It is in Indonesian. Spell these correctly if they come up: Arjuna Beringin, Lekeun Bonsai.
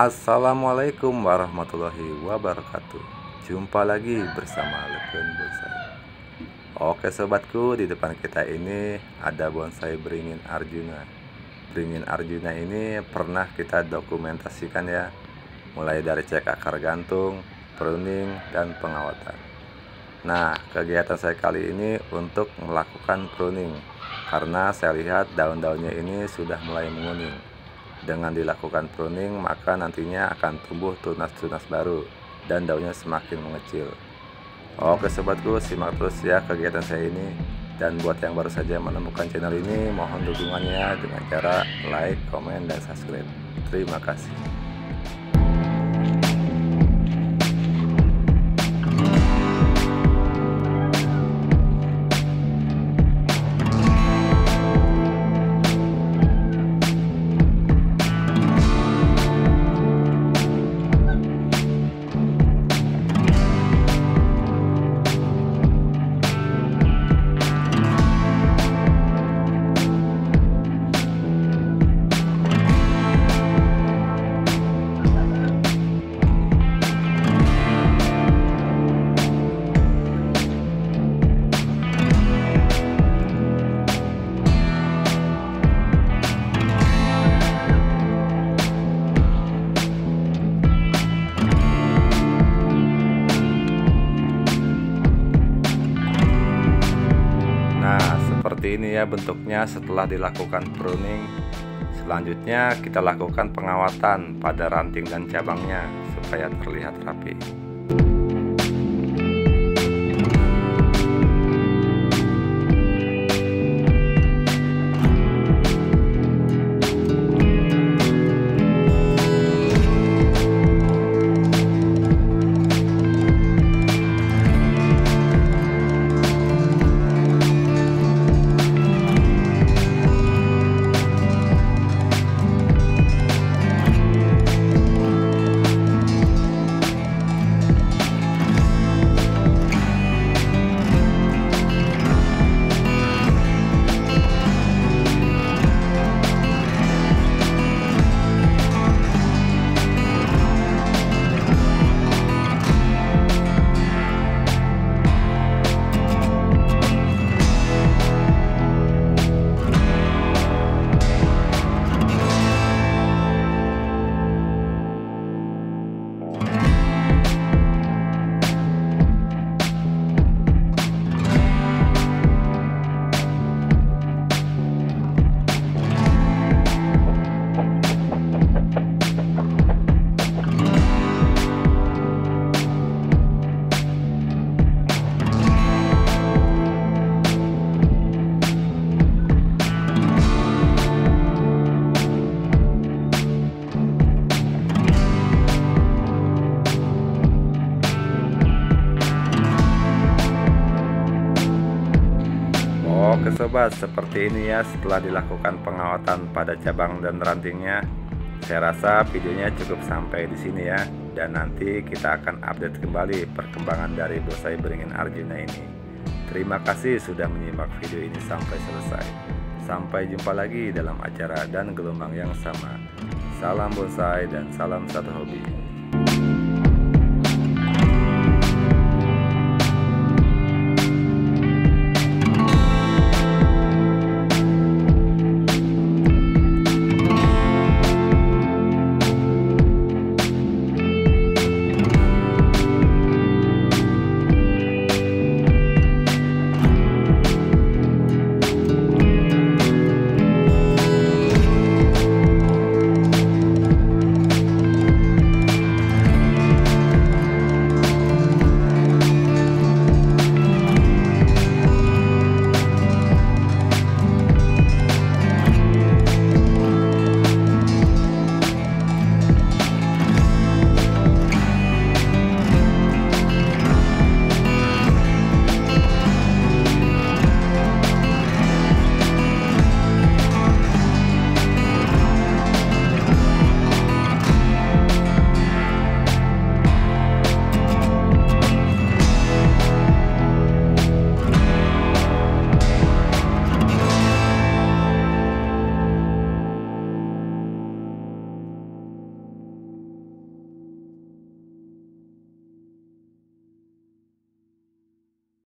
Assalamualaikum warahmatullahi wabarakatuh. Jumpa lagi bersama Lekeun Bonsai. Oke sobatku, di depan kita ini ada bonsai beringin Arjuna. Beringin Arjuna ini pernah kita dokumentasikan ya, mulai dari cek akar gantung, pruning, dan pengawatan. Nah, kegiatan saya kali ini untuk melakukan pruning, karena saya lihat daun-daunnya ini sudah mulai menguning. Dengan dilakukan pruning, maka nantinya akan tumbuh tunas-tunas baru dan daunnya semakin mengecil. Oke sobatku, simak terus ya kegiatan saya ini. Dan buat yang baru saja menemukan channel ini, mohon dukungannya dengan cara like, komen, dan subscribe. Terima kasih. Seperti ini ya bentuknya setelah dilakukan pruning. Selanjutnya kita lakukan pengawatan pada ranting dan cabangnya supaya terlihat rapi. Oke sobat, seperti ini ya setelah dilakukan pengawatan pada cabang dan rantingnya. Saya rasa videonya cukup sampai di sini ya, dan nanti kita akan update kembali perkembangan dari bonsai beringin Arjuna ini. Terima kasih sudah menyimak video ini sampai selesai. Sampai jumpa lagi dalam acara dan gelombang yang sama. Salam bonsai dan salam satu hobi.